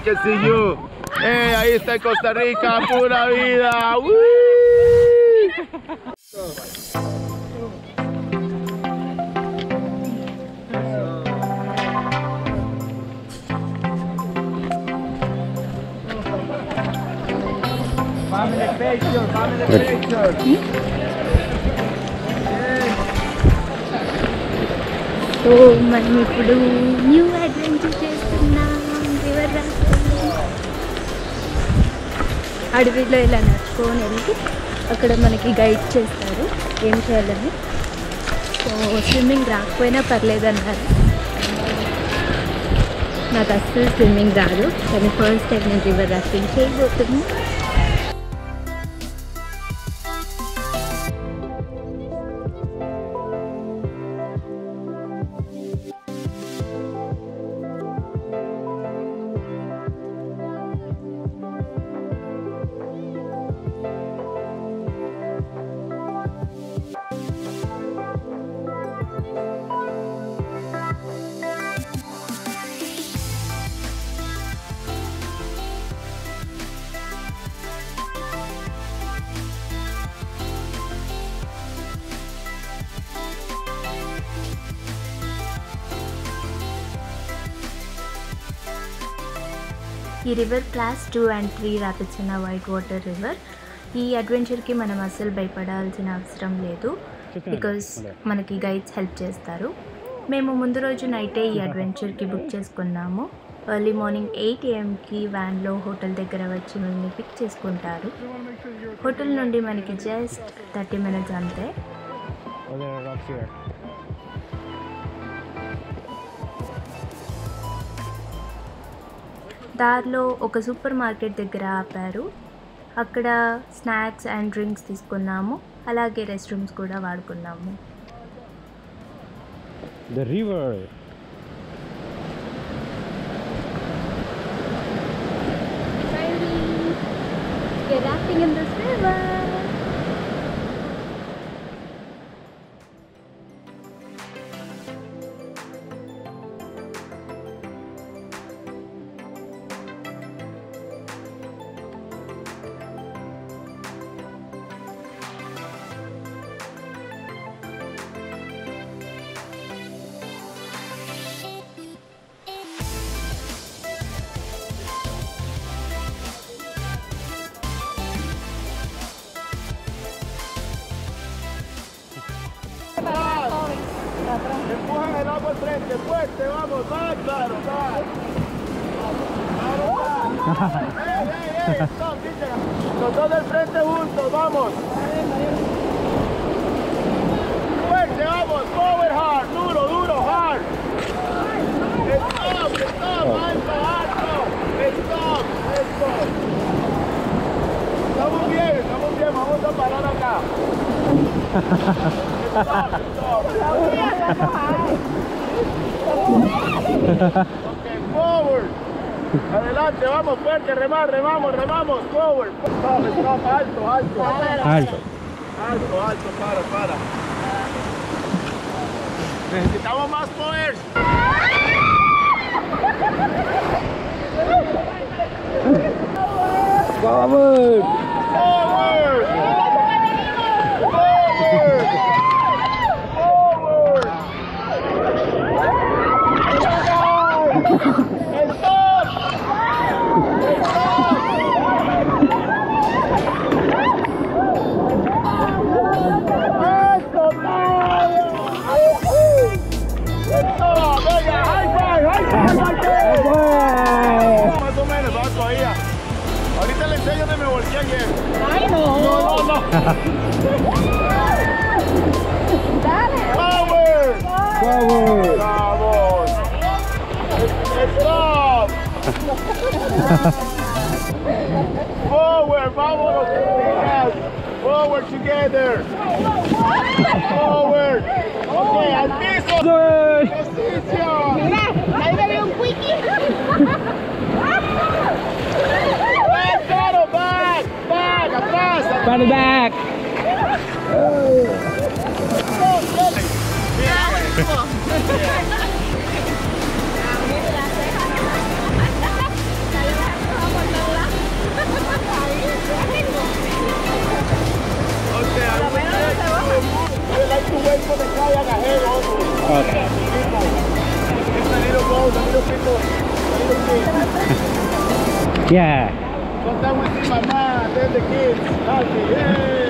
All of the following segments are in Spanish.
I can see you. Hey, ahí está Costa Rica, pura vida. Oh, Mani Blue, new adventure just now. We were rafting. అడవిలో ఇలా నడుచుకొని వెళ్ళి అక్కడ మనకి గైడ్ చేస్తారు ఏం చేయాలని. సో స్విమ్మింగ్ రాకపోయినా పర్లేదన్నారు. నాకు అస్సలు స్విమ్మింగ్ రాదు, కానీ ఫస్ట్ టైం నేను రివర్ రాఫ్టింగ్ చేయబోతుంది. ఈ రివర్ క్లాస్ 2 and 3 రాపిడ్స్ ఉన్న వైట్ వాటర్ రివర్. ఈ అడ్వెంచర్కి మనం అస్సలు భయపడాల్సిన అవసరం లేదు, బికాస్ మనకి గైడ్స్ హెల్ప్ చేస్తారు. మేము ముందు రోజు నైటే ఈ అడ్వెంచర్కి బుక్ చేసుకున్నాము. ఎర్లీ మార్నింగ్ 8 AM వ్యాన్లో హోటల్ దగ్గర వచ్చి మనల్ని పిక్ చేసుకుంటారు. హోటల్ నుండి మనకి జస్ట్ 30 minutes అంతే. దారిలో ఒక సూపర్ మార్కెట్ దగ్గర ఆపారు. అక్కడ స్నాక్స్ అండ్ డ్రింక్స్ తీసుకున్నాము, అలాగే రెస్ట్ రూమ్స్ కూడా వాడుకున్నాము. The river. We're rafting in this river. Empuja el agua al frente, fuerte, vamos, va, claro, va. ¡Ey, los dos del frente juntos, vamos! ¡Fuerte, vamos! ¡Power hard! ¡Duro, duro, hard! ¡Stop, stop! ¡Alto, alto! ¡Stop, stop! Estamos bien, vamos a parar acá. Okay, forward. Adelante, vamos fuerte, remamos, forward. Stop, alto, para. Necesitamos más poder. Vamos. Forward, vamos. Forward together. Forward. Okay, al piso. Ejercicio. Mira, ahí me veo un quickie. Back, claro, back, atrás. Back. Mira, Okay. Yeah. Sometimes we see my mom, then the kids. Happy. Yeah.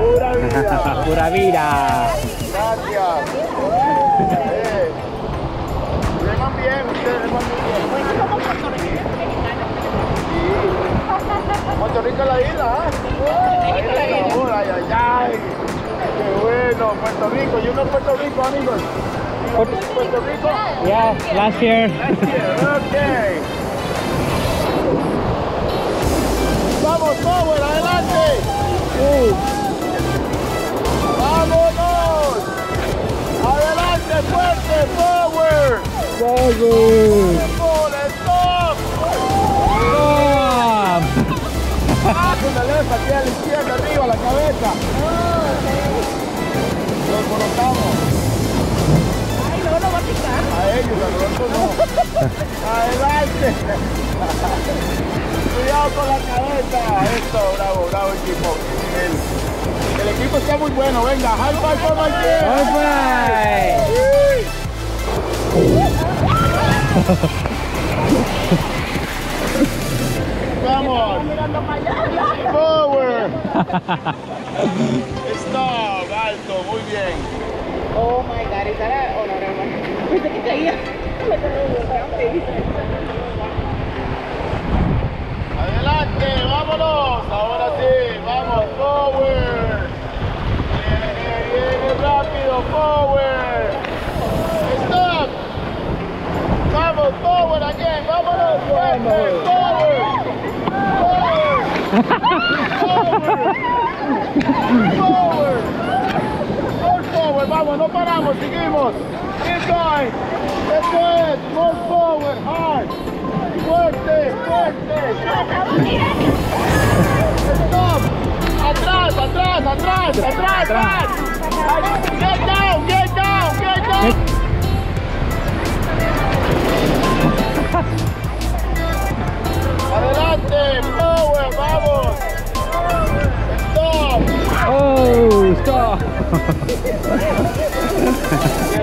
Pura vida. Pura vida. Gracias. Reman bien, ustedes reman muy bien. Bueno, somos puertorriqueños. Puerto Rico es la isla, ¿eh? Ay, ay, ay. Qué bueno, Puerto Rico. Yo no Puerto Rico, amigos. Puerto Rico? Yeah, last year. Last year, okay. Vamos, Power, adelante. Vámonos. Adelante, fuerte, Power. Power, stop. Una leva aquí a la izquierda, arriba, la cabeza. Los colocamos. A ellos, a nosotros no. Adelante. Cuidado con la cabeza. Esto, bravo, bravo equipo. El equipo está muy bueno. Venga, high five por aquí. Vamos. Power. Stop, alto, muy bien. Oh my God, is that a... Oh no, never mind. Where's the container? Adelante, vámonos. Ahora sí, vamos, Power. Viene rápido, Power. Stop. Vamos, Power again. Vámonos, Power. Power. Power. Power. Vamos, no paramos, seguimos. Keep going. That's it. More forward, hard. Fuerte, fuerte. Stop. Atrás, atrás, atrás, atrás, atrás. Get down, get down, get down. Adelante, power, vamos. Stop. Oh, stop. ¿Qué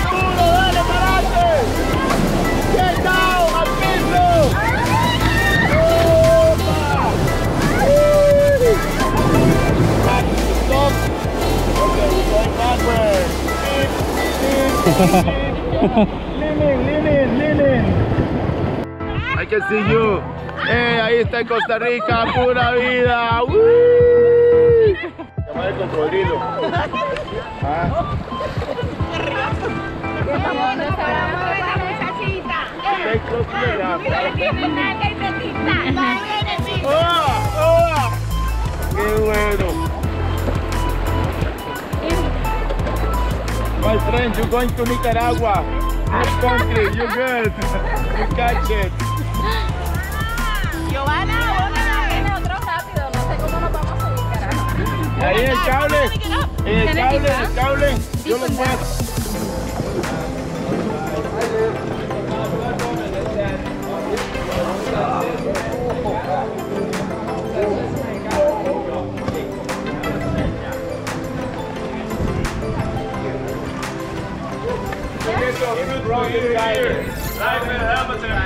Duro, dale, parate! Get down, al piso! Stop! Okay, we're going backwards. Lean in. I can see you. Hey, ahí está en Costa Rica, pura vida. Llamar el cocodrilo. ¡Qué bueno! My friend, you're going to Nicaragua. This country, you're good. You catch it. Giovanna, viene otro rápido. No sé cómo nos vamos a Nicaragua. Ahí el cable. Yo lo puedo. Good luck, guys.